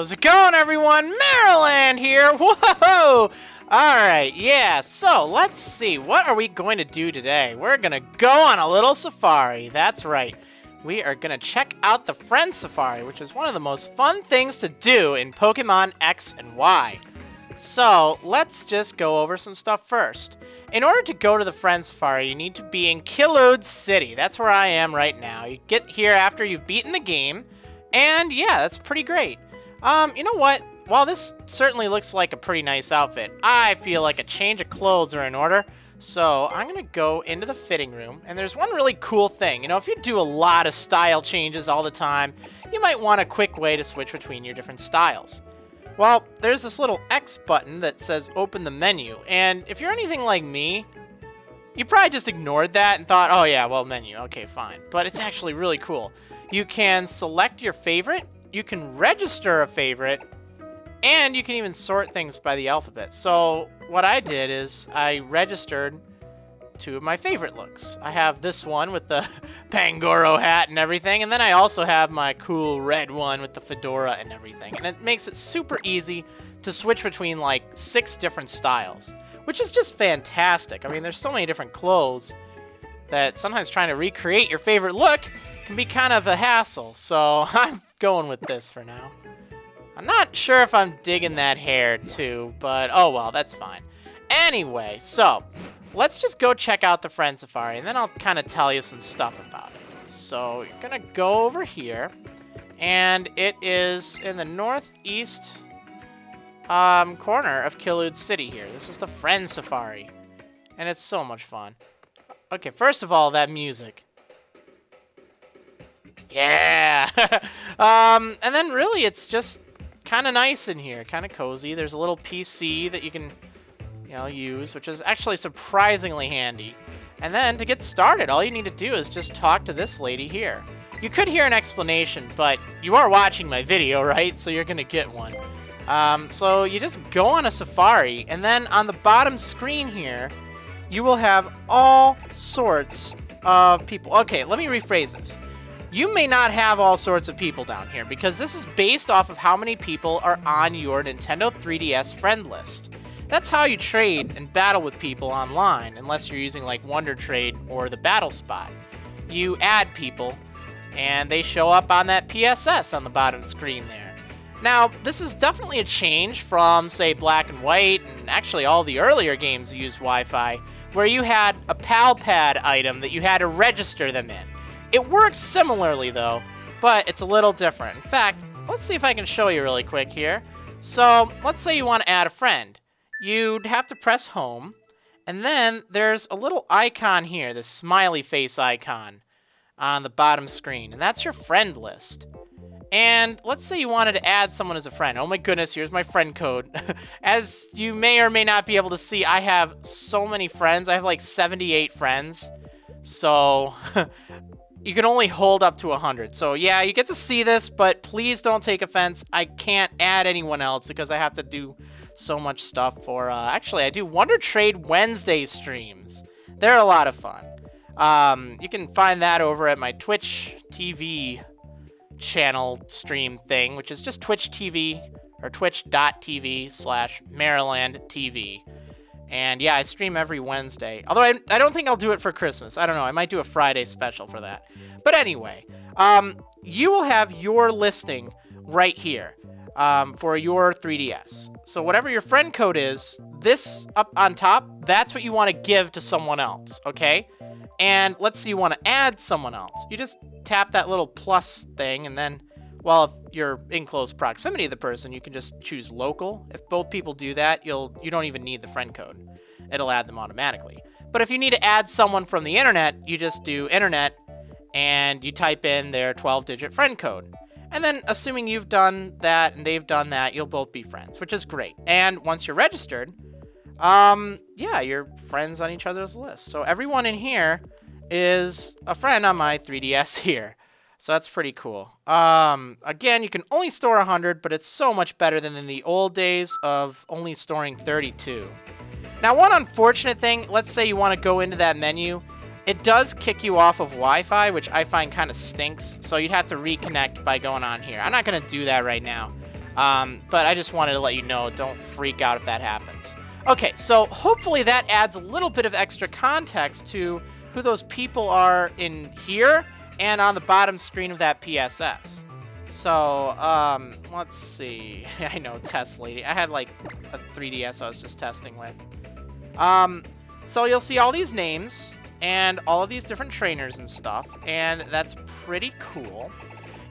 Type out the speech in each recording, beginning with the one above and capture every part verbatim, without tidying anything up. How's it going, everyone? Marriland here! Whoa! Alright, yeah, so let's see. What are we going to do today? We're gonna go on a little safari. That's right. We are gonna check out the Friend Safari, which is one of the most fun things to do in Pokemon X and Y. So, let's just go over some stuff first. In order to go to the Friend Safari, you need to be in Kiloude City. That's where I am right now. You get here after you've beaten the game, and yeah, that's pretty great. Um, you know what? While this certainly looks like a pretty nice outfit, I feel like a change of clothes are in order. So I'm gonna go into the fitting room, and there's one really cool thing. You know, if you do a lot of style changes all the time, you might want a quick way to switch between your different styles. Well, there's this little X button that says open the menu, and if you're anything like me, you probably just ignored that and thought, oh yeah, well, menu, okay, fine. But it's actually really cool. You can select your favorite, you can register a favorite, and you can even sort things by the alphabet. So what I did is I registered two of my favorite looks. I have this one with the Pangoro hat and everything, and then I also have my cool red one with the fedora and everything. And it makes it super easy to switch between like six different styles, which is just fantastic. I mean, there's so many different clothes that sometimes trying to recreate your favorite look can be kind of a hassle. So I'm going with this for now. I'm not sure if I'm digging that hair too, but oh well, that's fine. Anyway, so let's just go check out the Friend Safari, and then I'll kind of tell you some stuff about it. So you're gonna go over here, and it is in the northeast um, corner of Kiloude City here. This is the Friend Safari, and it's so much fun. Okay, first of all, that music. Yeah! um, and then really, it's just kind of nice in here, kind of cozy. There's a little P C that you can, you know, use, which is actually surprisingly handy. And then to get started, all you need to do is just talk to this lady here. You could hear an explanation, but you are watching my video, right? So you're gonna get one. Um, so you just go on a safari, and then on the bottom screen here, you will have all sorts of people. Okay, let me rephrase this. You may not have all sorts of people down here, because this is based off of how many people are on your Nintendo three D S friend list. That's how you trade and battle with people online, unless you're using like Wonder Trade or the Battle Spot. You add people, and they show up on that P S S on the bottom screen there. Now, this is definitely a change from, say, Black and White, and actually all the earlier games used Wi-Fi, where you had a Pal Pad item that you had to register them in. It works similarly, though, but it's a little different. In fact, let's see if I can show you really quick here. So, let's say you want to add a friend. You'd have to press home, and then there's a little icon here, this smiley face icon on the bottom screen, and that's your friend list. And let's say you wanted to add someone as a friend. Oh my goodness, here's my friend code. As you may or may not be able to see, I have so many friends. I have like seventy-eight friends, so you can only hold up to one hundred. So yeah, you get to see this, but please don't take offense. I can't add anyone else because I have to do so much stuff for... Uh, actually, I do Wonder Trade Wednesday streams. They're a lot of fun. Um, you can find that over at my Twitch T V channel stream thing, which is just Twitch T V or twitch.tv slash Marriland TV. And yeah, I stream every Wednesday. Although I, I don't think I'll do it for Christmas. I don't know. I might do a Friday special for that. But anyway, um, you will have your listing right here um, for your three D S. So whatever your friend code is, this up on top, that's what you want to give to someone else, okay? And let's say you want to add someone else. You just tap that little plus thing, and then, well, if you're in close proximity to the person, you can just choose local. If both people do that, you'll you don't even need the friend code. It'll add them automatically. But if you need to add someone from the internet, you just do internet, and you type in their twelve-digit friend code. And then, assuming you've done that and they've done that, you'll both be friends, which is great. And once you're registered, um, yeah, you're friends on each other's list. So everyone in here is a friend on my three D S here. So that's pretty cool. Um, again, you can only store one hundred, but it's so much better than in the old days of only storing thirty-two. Now, one unfortunate thing, let's say you want to go into that menu. It does kick you off of Wi-Fi, which I find kind of stinks, so you'd have to reconnect by going on here. I'm not going to do that right now. Um, but I just wanted to let you know, don't freak out if that happens. Okay, so hopefully that adds a little bit of extra context to who those people are in here and on the bottom screen of that P S S. So, um, let's see. I know, test lady. I had like a three D S I was just testing with. Um, so you'll see all these names and all of these different trainers and stuff, and that's pretty cool.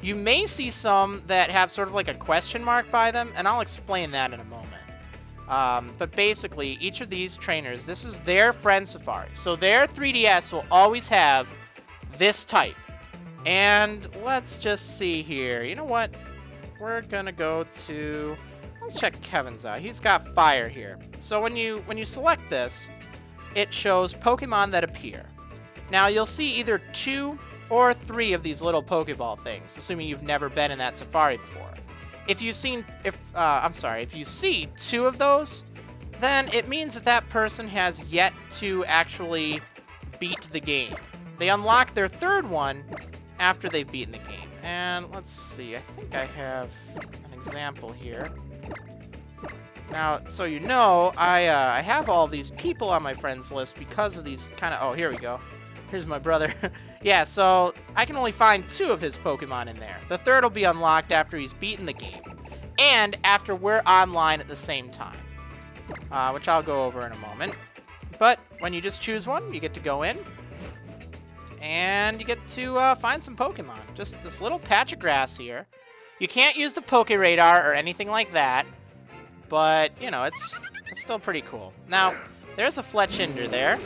You may see some that have sort of like a question mark by them, and I'll explain that in a moment. Um, but basically, each of these trainers, this is their Friend Safari. So their three D S will always have this type. And let's just see here. You know what? We're gonna go to... Let's check Kevin's out. He's got fire here. So when you when you select this, it shows Pokemon that appear. Now you'll see either two or three of these little Pokeball things, assuming you've never been in that safari before. If you've seen, if uh, I'm sorry, if you see two of those, then it means that that person has yet to actually beat the game. They unlock their third one after they've beaten the game. And let's see, I think I have an example here. Now, so you know, I uh, I have all these people on my friends list because of these kind of... Oh, here we go. Here's my brother. Yeah, so I can only find two of his Pokemon in there. The third will be unlocked after he's beaten the game. And after we're online at the same time. Uh, which I'll go over in a moment. But when you just choose one, you get to go in. And you get to uh, find some Pokemon. Just this little patch of grass here. You can't use the Poke Radar or anything like that. But, you know, it's, it's still pretty cool. Now, there's a Fletchinder there.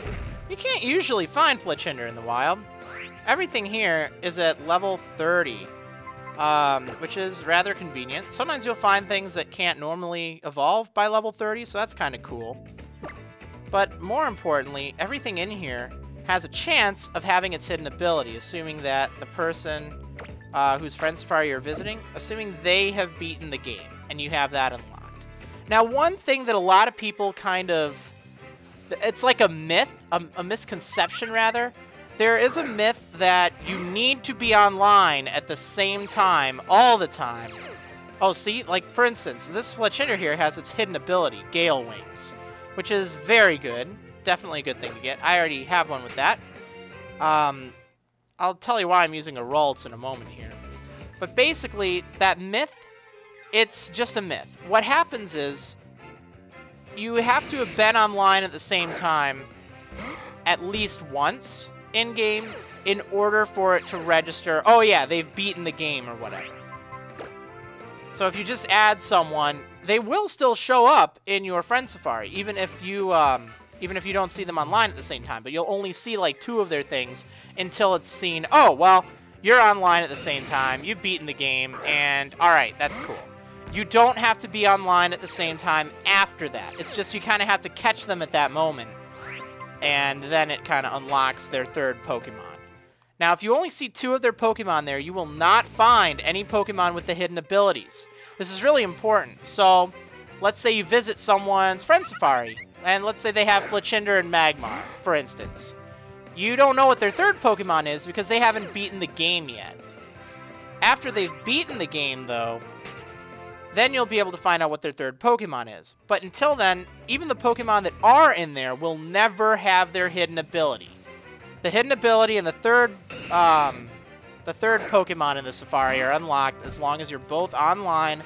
You can't usually find Fletchinder in the wild. Everything here is at level thirty, um, which is rather convenient. Sometimes you'll find things that can't normally evolve by level thirty, so that's kind of cool. But more importantly, everything in here has a chance of having its hidden ability, assuming that the person uh, whose Friend Safari you're visiting, assuming they have beaten the game, and you have that unlocked. Now, one thing that a lot of people kind of... It's like a myth, a, a misconception rather. There is a myth that you need to be online at the same time, all the time. Oh, see, like for instance, this Fletchinder here has its hidden ability, Gale Wings, which is very good. Definitely a good thing to get. I already have one with that. Um, I'll tell you why I'm using a Ralts in a moment here. But basically, that myth, it's just a myth. What happens is, you have to have been online at the same time at least once in-game in order for it to register, oh yeah, they've beaten the game or whatever. So if you just add someone, they will still show up in your Friend Safari, even if you um, even if you don't see them online at the same time, but you'll only see like two of their things until it's seen, oh, well, you're online at the same time, you've beaten the game, and alright, that's cool. You don't have to be online at the same time after that. It's just you kind of have to catch them at that moment. And then it kind of unlocks their third Pokemon. Now, if you only see two of their Pokemon there, you will not find any Pokemon with the hidden abilities. This is really important. So, let's say you visit someone's Friend Safari. And let's say they have Fletchinder and Magmar, for instance. You don't know what their third Pokemon is because they haven't beaten the game yet. After they've beaten the game, though... Then you'll be able to find out what their third Pokemon is. But until then, even the Pokemon that are in there will never have their hidden ability. The hidden ability and the third um, the third Pokemon in the Safari are unlocked as long as you're both online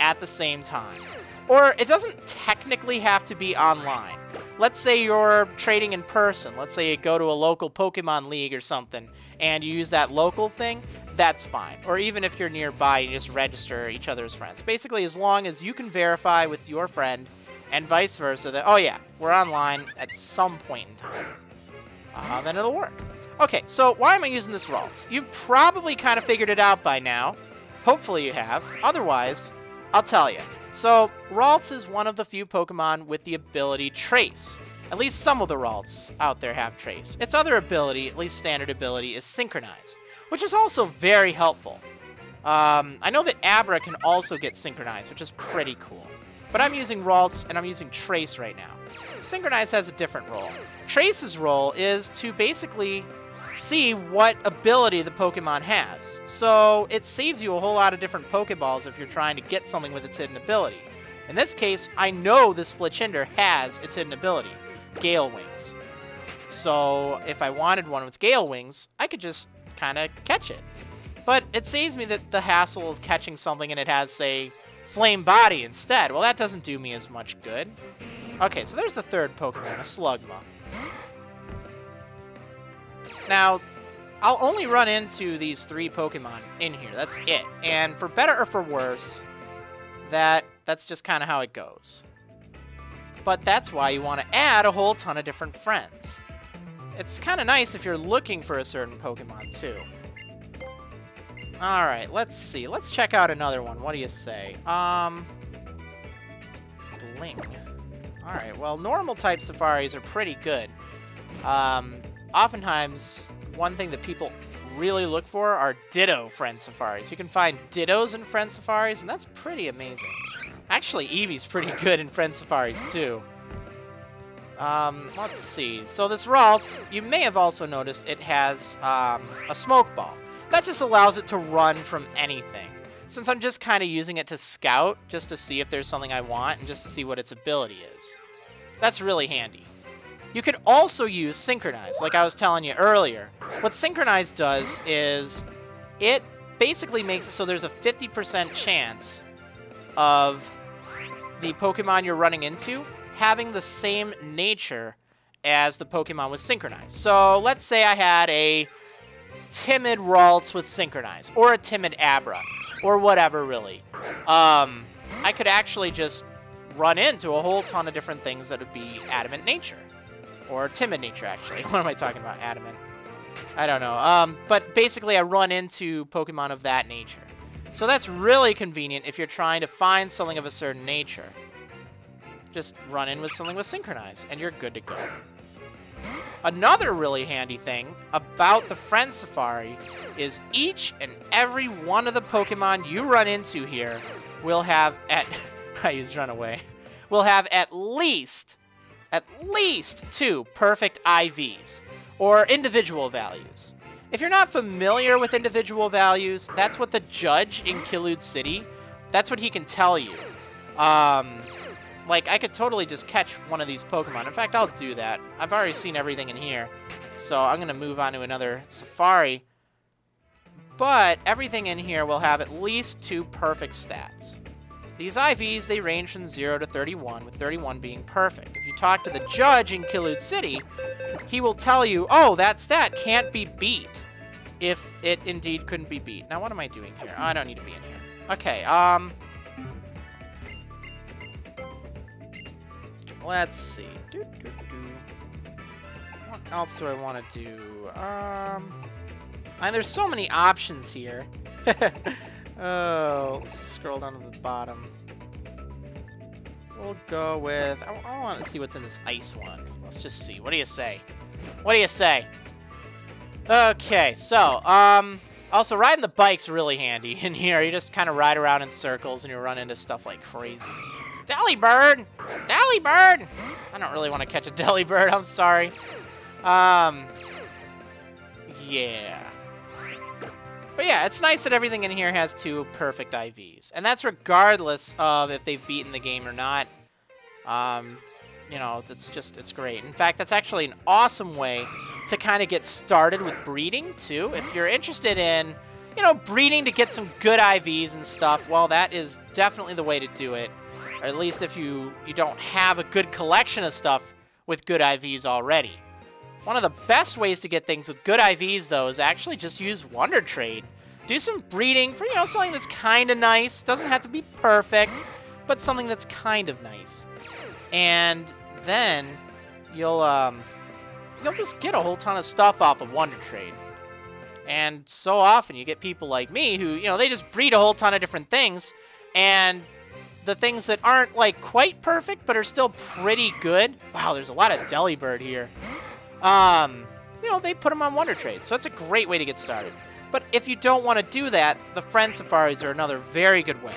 at the same time. Or it doesn't technically have to be online. Let's say you're trading in person. Let's say you go to a local Pokemon League or something and you use that local thing. That's fine. Or even if you're nearby, you just register each other as friends. Basically, as long as you can verify with your friend and vice versa that, oh yeah, we're online at some point in time, uh, then it'll work. Okay, so why am I using this Ralts? You've probably kind of figured it out by now. Hopefully you have. Otherwise, I'll tell you. So, Ralts is one of the few Pokemon with the ability Trace. At least some of the Ralts out there have Trace. Its other ability, at least standard ability, is Synchronize, which is also very helpful. Um, I know that Abra can also get Synchronized, which is pretty cool. But I'm using Ralts, and I'm using Trace right now. Synchronize has a different role. Trace's role is to basically see what ability the Pokemon has. So it saves you a whole lot of different Pokeballs if you're trying to get something with its hidden ability. In this case, I know this Fletchinder has its hidden ability, Gale Wings. So if I wanted one with Gale Wings, I could just kind of catch it. But it saves me that the hassle of catching something and it has, say, Flame Body instead. Well, that doesn't do me as much good. Okay, so there's the third Pokemon, a Slugma. Now, I'll only run into these three Pokemon in here. That's it. And for better or for worse, that that's just kind of how it goes. But that's why you want to add a whole ton of different friends. It's kind of nice if you're looking for a certain Pokemon, too. Alright, let's see. Let's check out another one. What do you say? Um, Bling. Alright, well, normal-type safaris are pretty good. Um, oftentimes, one thing that people really look for are Ditto Friend Safaris. You can find Dittos in Friend Safaris, and that's pretty amazing. Actually, Eevee's pretty good in Friend Safaris, too. Um, let's see. So this Ralts, you may have also noticed it has um, a smoke ball. That just allows it to run from anything. Since I'm just kind of using it to scout, just to see if there's something I want, and just to see what its ability is. That's really handy. You could also use Synchronize, like I was telling you earlier. What Synchronize does is it basically makes it so there's a fifty percent chance of the Pokemon you're running into having the same nature as the Pokemon with Synchronize. So let's say I had a timid Ralts with Synchronize, or a timid Abra, or whatever, really. Um, I could actually just run into a whole ton of different things that would be adamant nature. Or timid nature, actually. What am I talking about? Adamant. I don't know. Um, but basically, I run into Pokemon of that nature. So that's really convenient if you're trying to find something of a certain nature. Just run in with something with Synchronize, and you're good to go. Another really handy thing about the Friend Safari is each and every one of the Pokemon you run into here will have at... I used Runaway. Will have at least, at least two perfect I Vs, or individual values. If you're not familiar with individual values, that's what the judge in Kiloude City, that's what he can tell you. Um... Like, I could totally just catch one of these Pokemon. In fact, I'll do that. I've already seen everything in here. So I'm going to move on to another Safari. But everything in here will have at least two perfect stats. These I Vs, they range from zero to thirty-one, with thirty-one being perfect. If you talk to the judge in Kiloude City, he will tell you, oh, that stat can't be beat if it indeed couldn't be beat. Now, what am I doing here? I don't need to be in here. Okay, um... let's see. Do, do, do. What else do I want to do? Um, and there's so many options here. Oh, let's just scroll down to the bottom. We'll go with... I, I want to see what's in this ice one. Let's just see. What do you say? What do you say? Okay, so, um... also, riding the bike's really handy in here. You just kind of ride around in circles and you run into stuff like crazy. Delibird! Delibird! I don't really want to catch a Delibird, I'm sorry. Um, yeah. But yeah, it's nice that everything in here has two perfect I Vs. And that's regardless of if they've beaten the game or not. Um, you know, it's just, it's great. In fact, that's actually an awesome way to kind of get started with breeding, too. If you're interested in, you know, breeding to get some good I Vs and stuff, well, that is definitely the way to do it. Or at least if you, you don't have a good collection of stuff with good I Vs already. One of the best ways to get things with good I Vs, though, is actually just use Wonder Trade. Do some breeding for, you know, something that's kind of nice. Doesn't have to be perfect, but something that's kind of nice. And then you'll, um, you'll just get a whole ton of stuff off of Wonder Trade. And so often you get people like me who, you know, they just breed a whole ton of different things, and... the things that aren't, like, quite perfect, but are still pretty good. Wow, there's a lot of Delibird here. Um, you know, they put them on Wonder Trade, so that's a great way to get started. But if you don't want to do that, the Friend Safaris are another very good way.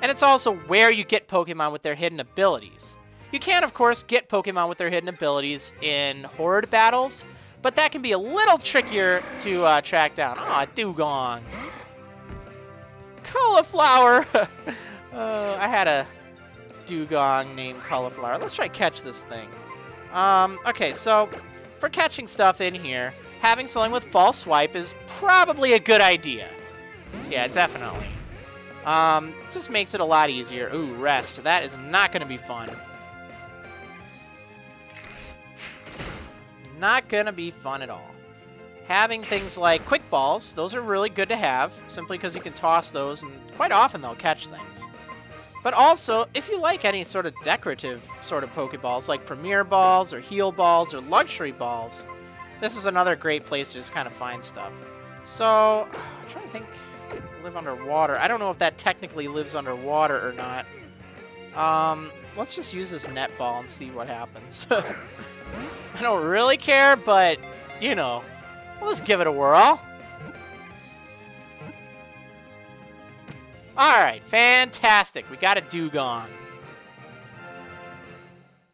And it's also where you get Pokemon with their hidden abilities. You can, of course, get Pokemon with their hidden abilities in Horde battles, but that can be a little trickier to uh, track down. Aw, oh, Dugong. Cauliflower. uh, I had a Dugong named Cauliflower. Let's try catch this thing. Um, okay, so for catching stuff in here, having something with False Swipe is probably a good idea. Yeah, definitely. Um, just makes it a lot easier. Ooh, rest. That is not going to be fun. Not going to be fun at all. Having things like quick balls, those are really good to have, simply because you can toss those, and quite often they'll catch things. But also, if you like any sort of decorative sort of Pokeballs, like Premier Balls, or Heal Balls, or Luxury Balls, this is another great place to just kind of find stuff. So, I'm trying to think. Live underwater. I don't know if that technically lives underwater or not. Um, let's just use this net ball and see what happens. I don't really care, but, you know, well, let's give it a whirl. Alright, fantastic. We got a Dugong.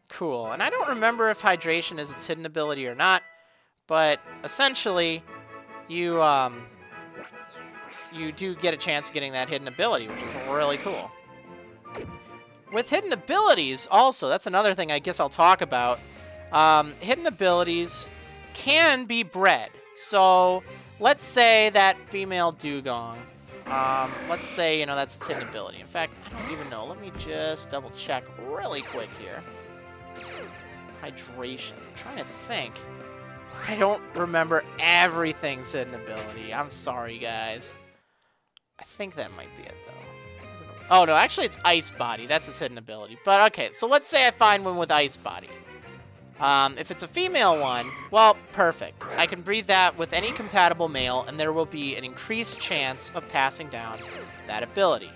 Cool. And I don't remember if hydration is its hidden ability or not, but essentially, you, um... you do get a chance of getting that hidden ability, which is really cool. With hidden abilities, also, that's another thing I guess I'll talk about. Um, hidden abilities can be bred. So, let's say that female Dugong, um, let's say, you know, that's its hidden ability. In fact, I don't even know. Let me just double check really quick here. Hydration. I'm trying to think. I don't remember everything's hidden ability. I'm sorry, guys. I think that might be it, though. Oh, no, actually, it's Ice Body. That's its hidden ability. But, okay, so let's say I find one with Ice Body. Um, if it's a female one, well, perfect. I can breed that with any compatible male, and there will be an increased chance of passing down that ability.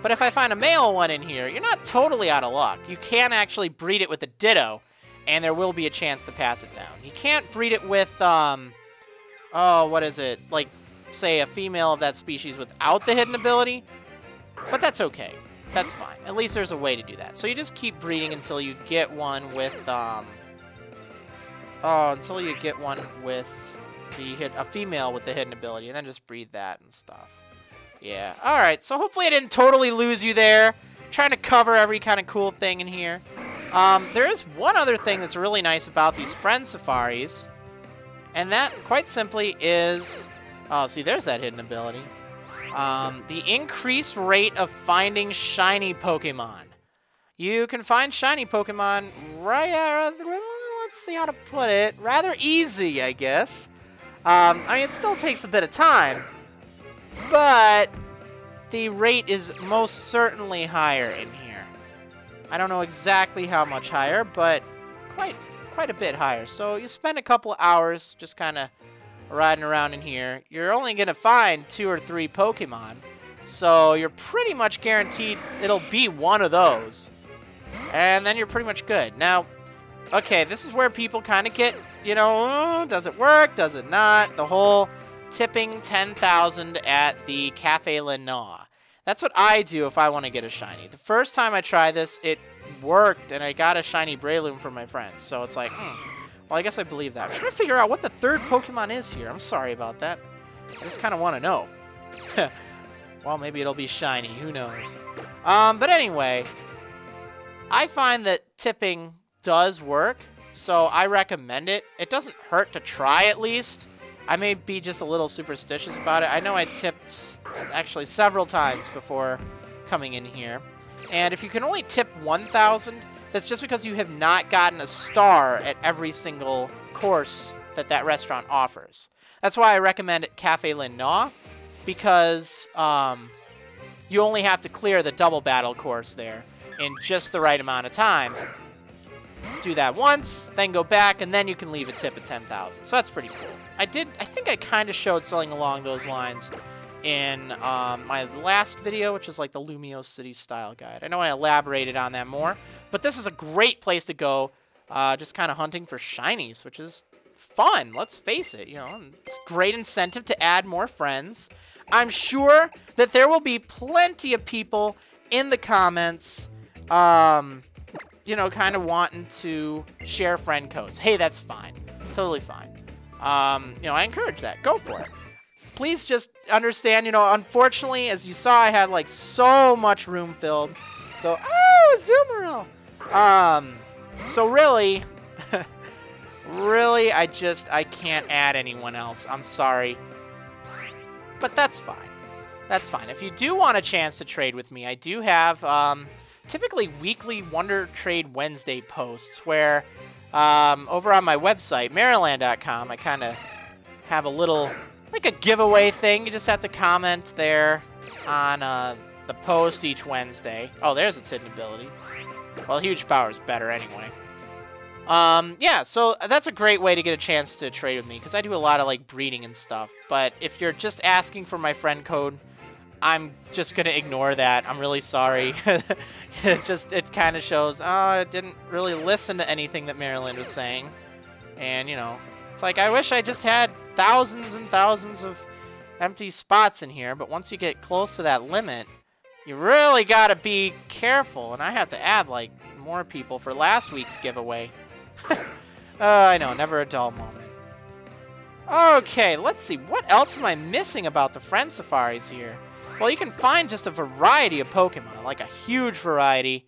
But if I find a male one in here, you're not totally out of luck. You can actually breed it with a Ditto, and there will be a chance to pass it down. You can't breed it with, um... oh, what is it? Like... say a female of that species without the hidden ability, but that's okay. That's fine. At least there's a way to do that. So you just keep breeding until you get one with, um, oh, until you get one with the hit a female with the hidden ability, and then just breed that and stuff. Yeah. All right. So hopefully I didn't totally lose you there. I'm trying to cover every kind of cool thing in here. Um, there is one other thing that's really nice about these friend safaris, and that quite simply is. Oh, see, there's that hidden ability. Um, the increased rate of finding shiny Pokemon. You can find shiny Pokemon, right, let's see how to put it, rather easy, I guess. Um, I mean, it still takes a bit of time, but the rate is most certainly higher in here. I don't know exactly how much higher, but quite, quite a bit higher. So you spend a couple of hours just kind of riding around in here, you're only going to find two or three Pokemon, so you're pretty much guaranteed it'll be one of those, and then you're pretty much good. Now, okay, this is where people kind of get, you know, oh, does it work, does it not, the whole tipping ten thousand at the Cafe Lenoa. That's what I do if I want to get a shiny. The first time I tried this, it worked, and I got a shiny Breloom from my friend, so it's like, hmm. Well, I guess I believe that. I'm trying to figure out what the third Pokemon is here. I'm sorry about that. I just kind of want to know. Well, maybe it'll be shiny. Who knows? Um, but anyway, I find that tipping does work, so I recommend it. It doesn't hurt to try, at least. I may be just a little superstitious about it. I know I tipped, actually, several times before coming in here. And if you can only tip one thousand... that's just because you have not gotten a star at every single course that that restaurant offers. That's why I recommend Cafe Lenoa, because um, you only have to clear the double battle course there in just the right amount of time. Do that once, then go back, and then you can leave a tip of ten thousand. So that's pretty cool. I did. I think I kind of showed something along those lines in um, my last video, which is like the Lumio City Style Guide. I know I elaborated on that more, but this is a great place to go, uh, just kind of hunting for shinies, which is fun, let's face it, you know. It's a great incentive to add more friends. I'm sure that there will be plenty of people in the comments, um, you know, kind of wanting to share friend codes. Hey, that's fine. totally fine. Um, you know, I encourage that. Go for it. Please just understand, you know, unfortunately, as you saw, I had, like, so much room filled. So, oh, Azumarill! Um, so really, really, I just, I can't add anyone else. I'm sorry. But that's fine. That's fine. If you do want a chance to trade with me, I do have, um, typically weekly Wonder Trade Wednesday posts where, um, over on my website, Marriland dot com, I kind of have a little... like a giveaway thing. You just have to comment there on uh, the post each Wednesday. Oh, there's its hidden ability. Well, huge power is better anyway. Um, yeah, so that's a great way to get a chance to trade with me because I do a lot of like breeding and stuff. But if you're just asking for my friend code, I'm just gonna ignore that. I'm really sorry. It just it kind of shows. Oh, I didn't really listen to anything that Marriland was saying, and you know, it's like I wish I just had thousands and thousands of empty spots in here, but once you get close to that limit, you really gotta be careful. And I have to add like more people for last week's giveaway. uh, I know, never a dull moment. Okay, let's see, what else am I missing about the Friend Safaris here? Well, you can find just a variety of Pokemon, like a huge variety,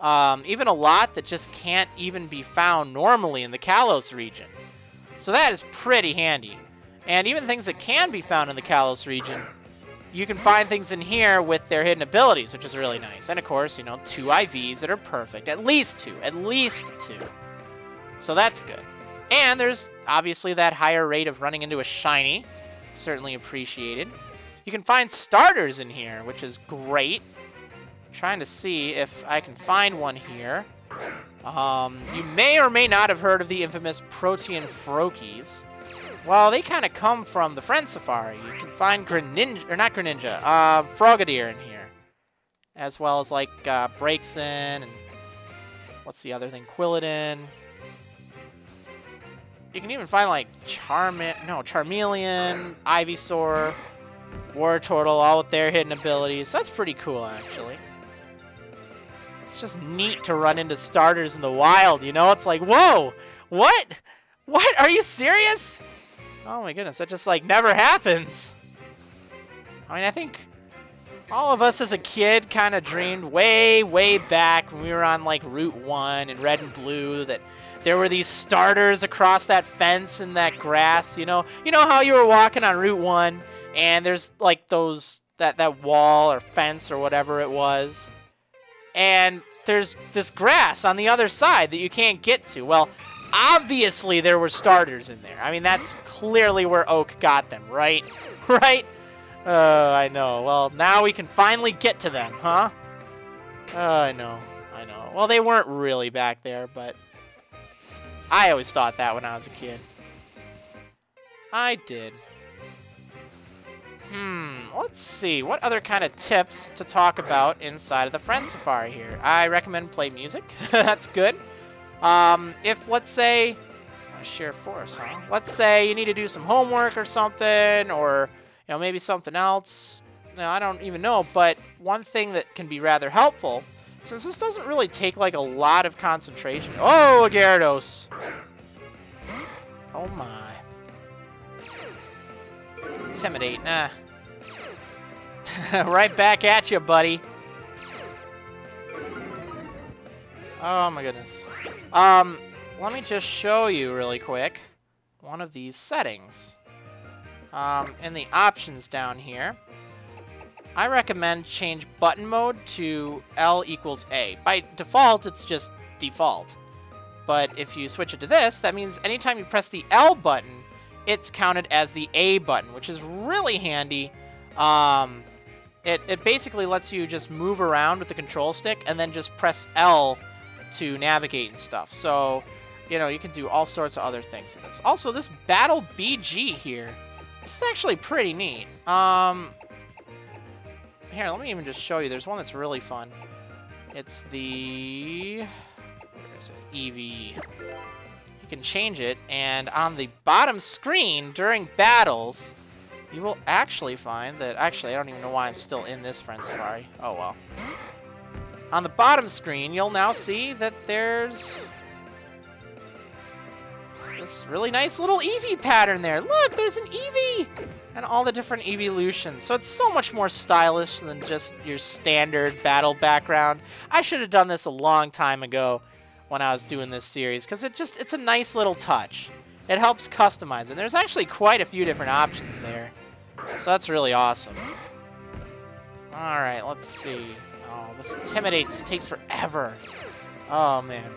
um, even a lot that just can't even be found normally in the Kalos region. So that is pretty handy. And even things that can be found in the Kalos region, you can find things in here with their hidden abilities, which is really nice. And of course, you know, two I Vs that are perfect. At least two. At least two. So that's good. And there's obviously that higher rate of running into a shiny. Certainly appreciated. You can find starters in here, which is great. I'm trying to see if I can find one here. Um, you may or may not have heard of the infamous Protean Froakies. Well, they kind of come from the Friend Safari. You can find Greninja, or not Greninja, uh, Frogadier in here. As well as, like, uh, Braixen, and what's the other thing? Quilladin. You can even find, like, Charm, no, Charmeleon, Ivysaur, Wartortle, all with their hidden abilities. So that's pretty cool, actually. It's just neat to run into starters in the wild, you know? It's like, whoa! What? What? Are you serious? Oh my goodness, that just, like, never happens. I mean, I think all of us as a kid kind of dreamed way, way back when we were on, like, Route one and Red and Blue that there were these starters across that fence and that grass, you know? You know how you were walking on Route one and there's, like, those, that, that wall or fence or whatever it was? And there's this grass on the other side that you can't get to. Well, obviously there were starters in there. I mean, that's clearly where Oak got them, right? Right? Oh, uh, I know. Well, now we can finally get to them, huh? Oh, uh, I know. I know. Well, they weren't really back there, but I always thought that when I was a kid. I did. Hmm, let's see. What other kind of tips to talk about inside of the Friend Safari here? I recommend play music. That's good. Um, if, let's say... I share for a song. Let's say you need to do some homework or something, or, you know, maybe something else. No, I don't even know, but one thing that can be rather helpful, since this doesn't really take, like, a lot of concentration... Oh, a Gyarados! Oh, my. Intimidate, nah. Right back at you, buddy. Oh my goodness. Um, let me just show you really quick one of these settings. Um, in the options down here, I recommend change button mode to L equals A. By default, it's just default. But if you switch it to this, that means anytime you press the L button, it's counted as the A button, which is really handy. Um, it, it basically lets you just move around with the control stick and then just press L to navigate and stuff. So, you know, you can do all sorts of other things with this. Also, this Battle B G here, this is actually pretty neat. Um, here, let me even just show you. There's one that's really fun. It's the... where is it? Eevee. Can change it, and on the bottom screen during battles you will actually find that actually I don't even know why I'm still in this Friend Safari. Oh well. On the bottom screen you'll now see that there's this really nice little Eevee pattern there. Look, there's an Eevee! And all the different evolutions. So it's so much more stylish than just your standard battle background. I should have done this a long time ago when I was doing this series, because it just, it's a nice little touch. It helps customize, and there's actually quite a few different options there. So that's really awesome. Alright, let's see. Oh, this Intimidate just takes forever. Oh, man.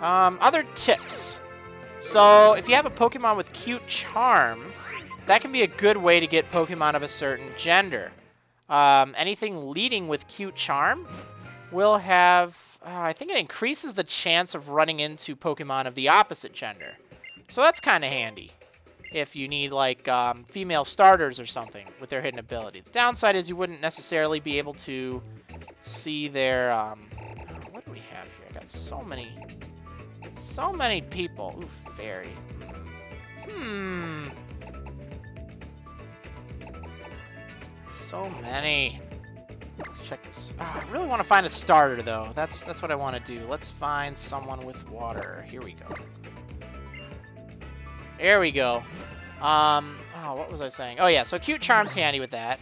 Um, other tips. So, if you have a Pokemon with Cute Charm, that can be a good way to get Pokemon of a certain gender. Um, anything leading with Cute Charm will have... Uh, I think it increases the chance of running into Pokemon of the opposite gender. So that's kind of handy if you need, like, um, female starters or something with their hidden ability. The downside is you wouldn't necessarily be able to see their... Um, what do we have here? I got so many... So many people. Ooh, fairy. Hmm... So many. Let's check this. Oh, I really want to find a starter, though. That's that's what I want to do. Let's find someone with water. Here we go. There we go. Um, oh, what was I saying? Oh, yeah, so Cute Charm's handy with that.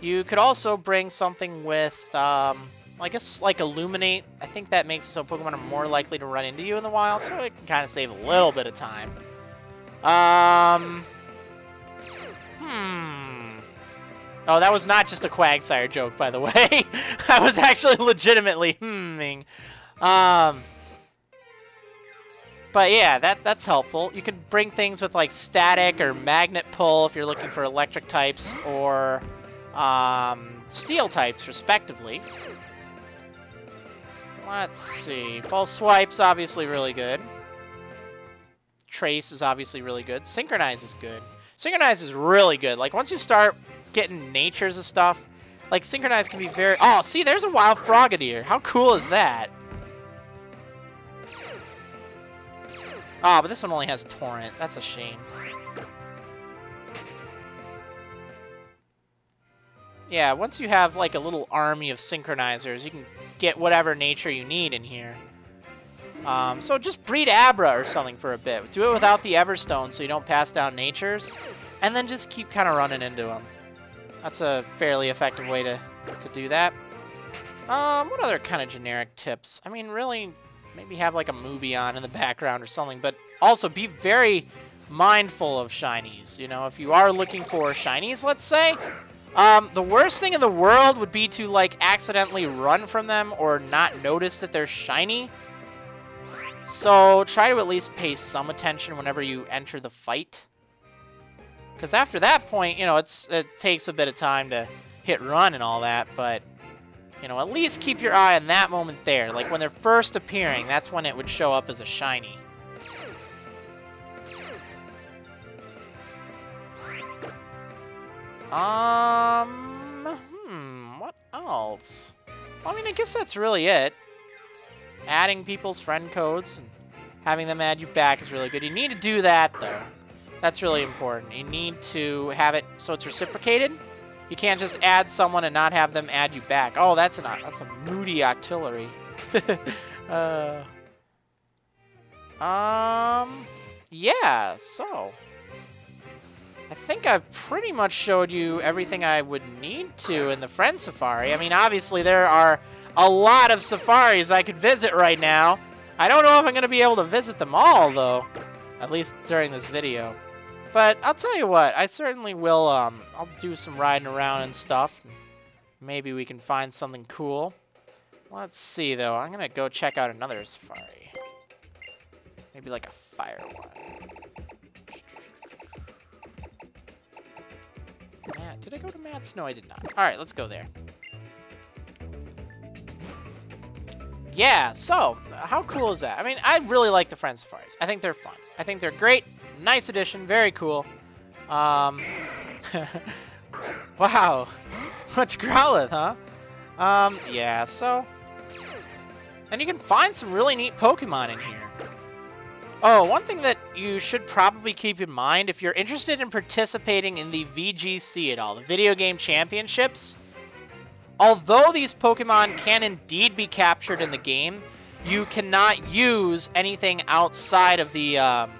You could also bring something with, um, I guess, like Illuminate. I think that makes it so Pokemon are more likely to run into you in the wild, so it can kind of save a little bit of time. Um, hmm. Oh, that was not just a Quagsire joke, by the way. I was actually legitimately hmming. Um, but yeah, that that's helpful. You could bring things with like static or magnet pull if you're looking for electric types or um, steel types, respectively. Let's see. False Swipe's obviously really good. Trace is obviously really good. Synchronize is good. Synchronize is really good. Like once you start getting natures of stuff. Like, Synchronize can be very... Oh, see, there's a wild Frogadier. How cool is that? Oh, but this one only has Torrent. That's a shame. Yeah, once you have, like, a little army of Synchronizers, you can get whatever nature you need in here. Um, so just breed Abra or something for a bit. Do it without the Everstone so you don't pass down natures. And then just keep kind of running into them. That's a fairly effective way to, to do that. Um, what other kind of generic tips? I mean, really, maybe have like a movie on in the background or something, but also be very mindful of shinies. You know, if you are looking for shinies, let's say, um, the worst thing in the world would be to like accidentally run from them or not notice that they're shiny. So try to at least pay some attention whenever you enter the fight. Because after that point, you know, it's it takes a bit of time to hit run and all that, but, you know, at least keep your eye on that moment there. Like, when they're first appearing, that's when it would show up as a shiny. Um, hmm, what else? Well, I mean, I guess that's really it. Adding people's friend codes and having them add you back is really good. You need to do that, though. That's really important. You need to have it so it's reciprocated. You can't just add someone and not have them add you back. Oh, that's an that's a moody octillery. uh, um, yeah. So I think I've pretty much showed you everything I would need to in the Friend Safari. I mean, obviously there are a lot of safaris I could visit right now. I don't know if I'm going to be able to visit them all though, at least during this video. But I'll tell you what, I certainly will, um, I'll do some riding around and stuff. Maybe we can find something cool. Let's see, though. I'm going to go check out another safari. Maybe like a fire one. Matt, did I go to Matt's? No, I did not. All right, let's go there. Yeah, so, how cool is that? I mean, I really like the Friend Safaris. I think they're fun. I think they're great. Nice addition, very cool. Um, wow, much Growlithe, huh? Um, yeah, so... And you can find some really neat Pokemon in here. Oh, one thing that you should probably keep in mind, if you're interested in participating in the V G C at all, the Video Game Championships, although these Pokemon can indeed be captured in the game, you cannot use anything outside of the... Um,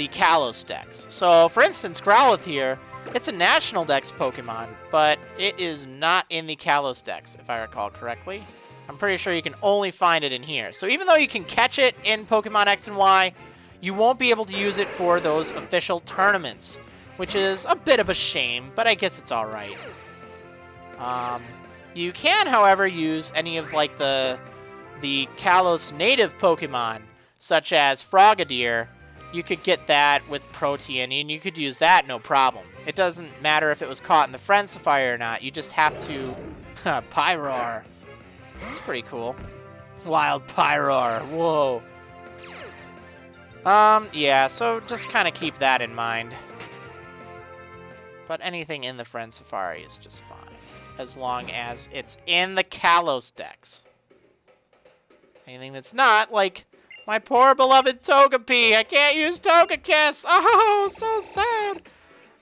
the Kalos Dex. So, for instance, Growlithe here, it's a National Dex Pokemon, but it is not in the Kalos Dex, if I recall correctly. I'm pretty sure you can only find it in here. So even though you can catch it in Pokemon X and Y, you won't be able to use it for those official tournaments, which is a bit of a shame, but I guess it's all right. Um, you can, however, use any of like the the Kalos native Pokemon, such as Frogadier. You could get that with Protean, and you could use that no problem. It doesn't matter if it was caught in the Friend Safari or not. You just have to... Pyroar. That's pretty cool. Wild Pyroar. Whoa. Um, yeah, so just kind of keep that in mind. But anything in the Friend Safari is just fine, as long as it's in the Kalos Dex. Anything that's not, like... my poor beloved Togepi! I can't use Togekiss! Oh, so sad!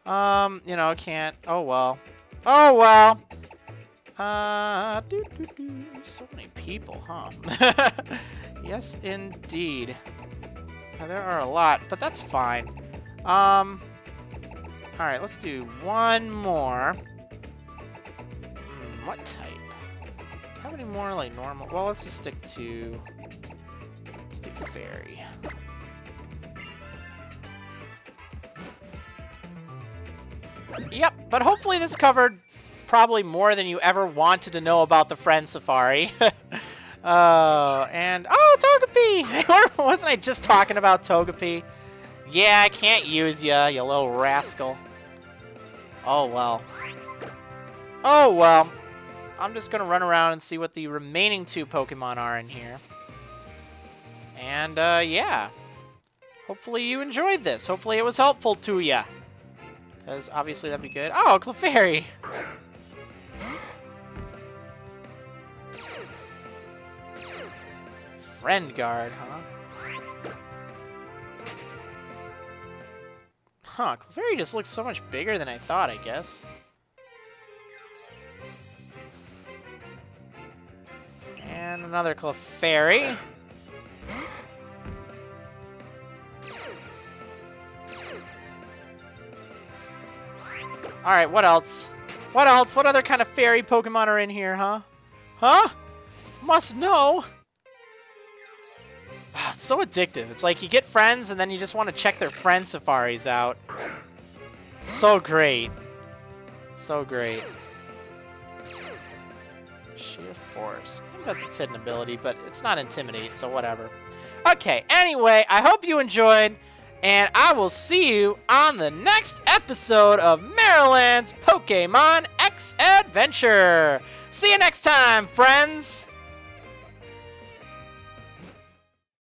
Um, you know, can't. Oh, well. Oh, well! Uh, doo doo doo. So many people, huh? Yes, indeed. Now, there are a lot, but that's fine. Um, alright, let's do one more. Hmm, what type? How many more, like, normal? Well, let's just stick to... let's do fairy. Yep, but hopefully this covered probably more than you ever wanted to know about the Friend Safari. uh, and, oh, Togepi! Wasn't I just talking about Togepi? Yeah, I can't use ya, you little rascal. Oh, well. Oh, well. I'm just gonna run around and see what the remaining two Pokemon are in here. And, uh, yeah. Hopefully you enjoyed this. Hopefully it was helpful to ya. Because obviously that'd be good. Oh, Clefairy! Friend Guard, huh? Huh, Clefairy just looks so much bigger than I thought, I guess. And another Clefairy. Alright, what else? What else? What other kind of fairy Pokemon are in here, huh? Huh? Must know! It's so addictive. It's like you get friends and then you just want to check their Friend Safaris out. It's so great. So great. Sheer Force. I think that's its hidden ability, but it's not Intimidate, so whatever. Okay, anyway, I hope you enjoyed. And I will see you on the next episode of Marriland's Pokemon X Adventure. See you next time, friends!